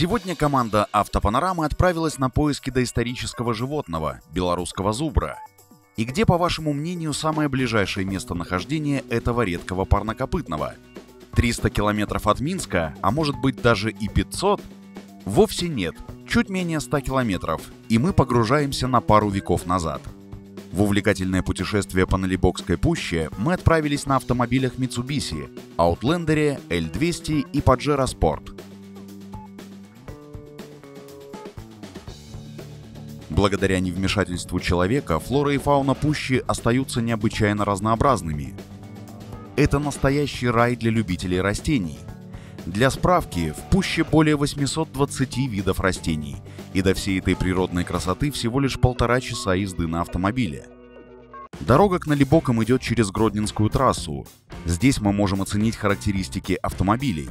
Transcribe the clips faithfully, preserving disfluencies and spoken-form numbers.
Сегодня команда «Автопанорамы» отправилась на поиски доисторического животного – белорусского зубра. И где, по вашему мнению, самое ближайшее местонахождение этого редкого парнокопытного? триста километров от Минска, а может быть даже и пятьсот? Вовсе нет, чуть менее ста километров, и мы погружаемся на пару веков назад. В увлекательное путешествие по Налибокской пуще мы отправились на автомобилях Mitsubishi, Outlander, эль двести и Pajero Sport. Благодаря невмешательству человека флора и фауна пущи остаются необычайно разнообразными. Это настоящий рай для любителей растений. Для справки, в пуще более восьмисот двадцати видов растений, и до всей этой природной красоты всего лишь полтора часа езды на автомобиле. Дорога к Налибокам идет через Гродненскую трассу. Здесь мы можем оценить характеристики автомобилей.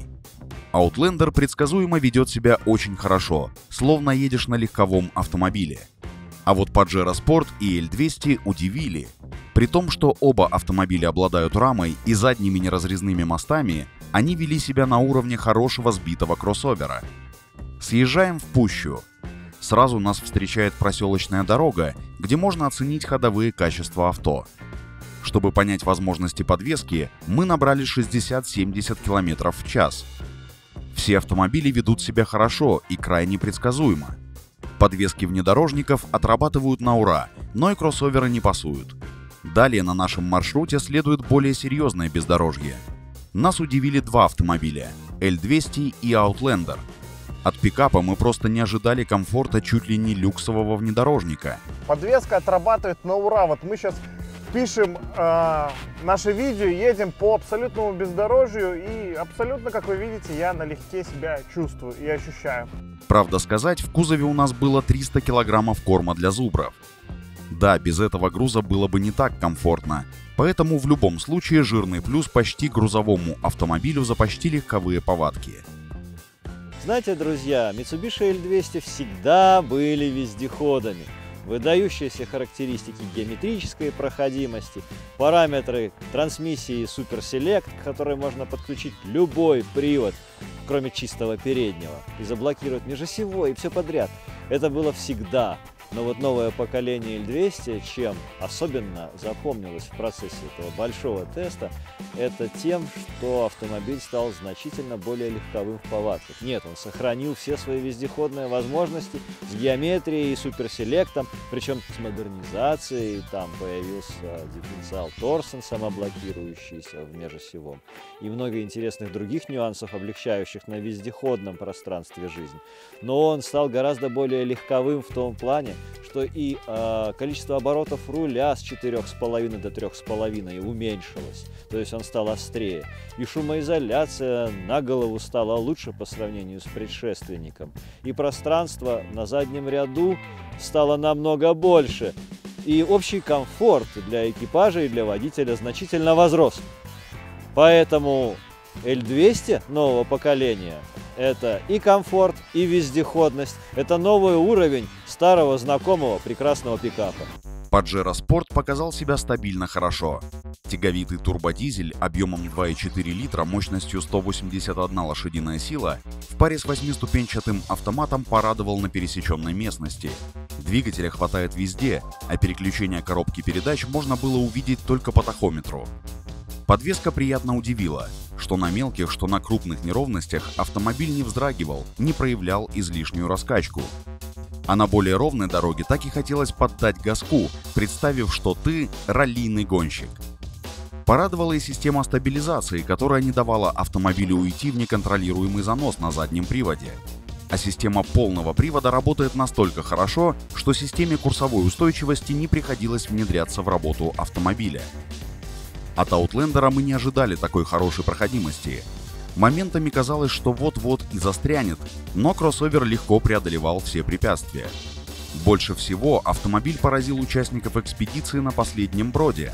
Outlander предсказуемо ведет себя очень хорошо, словно едешь на легковом автомобиле. А вот Pajero Sport и эль двести удивили. При том, что оба автомобиля обладают рамой и задними неразрезными мостами, они вели себя на уровне хорошего сбитого кроссовера. Съезжаем в пущу. Сразу нас встречает проселочная дорога, где можно оценить ходовые качества авто. Чтобы понять возможности подвески, мы набрали шестьдесят-семьдесят километров в час. Все автомобили ведут себя хорошо и крайне предсказуемо. Подвески внедорожников отрабатывают на ура, но и кроссоверы не пасуют. Далее на нашем маршруте следует более серьезное бездорожье. Нас удивили два автомобиля – эль двести и Outlander. От пикапа мы просто не ожидали комфорта чуть ли не люксового внедорожника. Подвеска отрабатывает на ура. Вот мы сейчас пишем э, наше видео, едем по абсолютному бездорожью, и абсолютно, как вы видите, я налегке себя чувствую и ощущаю. Правда сказать, в кузове у нас было триста килограммов корма для зубров. Да, без этого груза было бы не так комфортно. Поэтому в любом случае жирный плюс почти грузовому автомобилю за почти легковые повадки. Знаете, друзья, Mitsubishi эль двести всегда были вездеходами. Выдающиеся характеристики геометрической проходимости, параметры трансмиссии Super Select, которые можно подключить любой привод, кроме чистого переднего, и заблокировать межосевой и все подряд. Это было всегда. Но вот новое поколение эль двести, чем особенно запомнилось в процессе этого большого теста, это тем, что автомобиль стал значительно более легковым в повадках. Нет, он сохранил все свои вездеходные возможности с геометрией и суперселектом, причем с модернизацией, там появился дифференциал Торсен, самоблокирующийся в межосевом, и много интересных других нюансов, облегчающих на вездеходном пространстве жизнь. Но он стал гораздо более легковым в том плане, что и э, количество оборотов руля с четырёх с половиной до трёх с половиной уменьшилось, то есть он стал острее, и шумоизоляция на голову стала лучше по сравнению с предшественником, и пространство на заднем ряду стало намного больше, и общий комфорт для экипажа и для водителя значительно возрос. Поэтому эль двести нового поколения – это и комфорт, и вездеходность, это новый уровень старого знакомого прекрасного пикапа. Pajero Sport показал себя стабильно хорошо. Тяговитый турбодизель объемом два и четыре литра мощностью сто восемьдесят одна лошадиная сила в паре с восьмиступенчатым автоматом порадовал на пересеченной местности. Двигателя хватает везде, а переключение коробки передач можно было увидеть только по тахометру. Подвеска приятно удивила, что на мелких, что на крупных неровностях автомобиль не вздрагивал, не проявлял излишнюю раскачку. А на более ровной дороге так и хотелось поддать газку, представив, что ты раллийный гонщик. Порадовала и система стабилизации, которая не давала автомобилю уйти в неконтролируемый занос на заднем приводе. А система полного привода работает настолько хорошо, что системе курсовой устойчивости не приходилось внедряться в работу автомобиля. От Outlander мы не ожидали такой хорошей проходимости. Моментами казалось, что вот-вот и застрянет, но кроссовер легко преодолевал все препятствия. Больше всего автомобиль поразил участников экспедиции на последнем броде.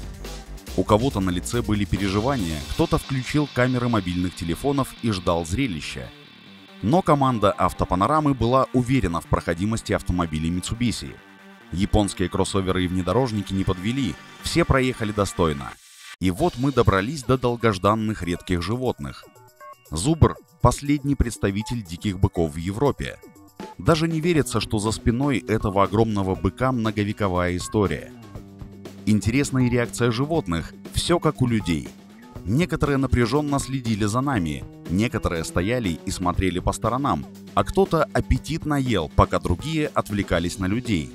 У кого-то на лице были переживания, кто-то включил камеры мобильных телефонов и ждал зрелища. Но команда «Автопанорамы» была уверена в проходимости автомобилей Mitsubishi. Японские кроссоверы и внедорожники не подвели, все проехали достойно. И вот мы добрались до долгожданных редких животных. Зубр, последний представитель диких быков в Европе. Даже не верится, что за спиной этого огромного быка многовековая история. Интересна и реакция животных, все как у людей. Некоторые напряженно следили за нами, некоторые стояли и смотрели по сторонам, а кто-то аппетитно ел, пока другие отвлекались на людей.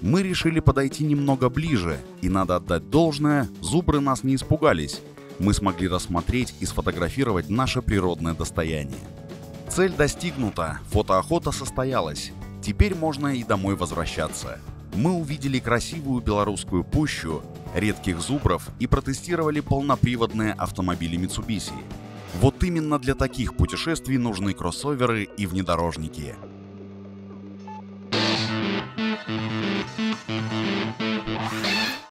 Мы решили подойти немного ближе, и надо отдать должное, зубры нас не испугались. Мы смогли рассмотреть и сфотографировать наше природное достояние. Цель достигнута, фотоохота состоялась. Теперь можно и домой возвращаться. Мы увидели красивую белорусскую пущу, редких зубров и протестировали полноприводные автомобили Mitsubishi. Вот именно для таких путешествий нужны кроссоверы и внедорожники.